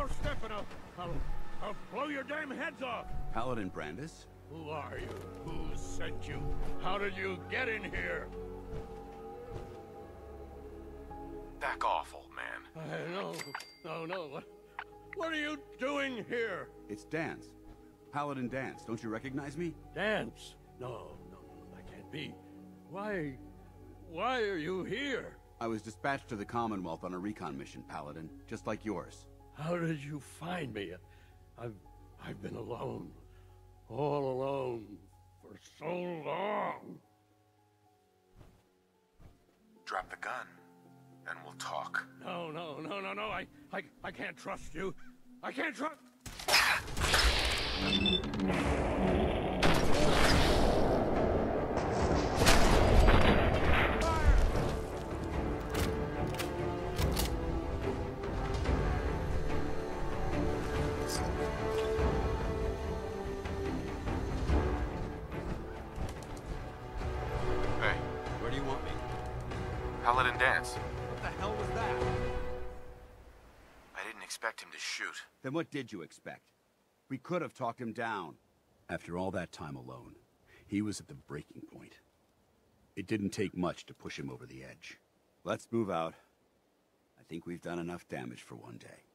more stepping up, I'll blow your damn heads off. Paladin Brandis? Who are you? Who sent you? How did you get in here? Back off, old man. No. What are you doing here? It's Danse. Paladin Danse. Don't you recognize me? Danse? No, that can't be. Why are you here? I was dispatched to the Commonwealth on a recon mission, Paladin, just like yours. How did you find me? I've been alone. All alone. For so long. Drop the gun, and we'll talk. No. I can't trust you. I can't trust... Paladin Danse. What the hell was that? I didn't expect him to shoot. Then what did you expect? We could have talked him down. After all that time alone, he was at the breaking point. It didn't take much to push him over the edge. Let's move out. I think we've done enough damage for one day.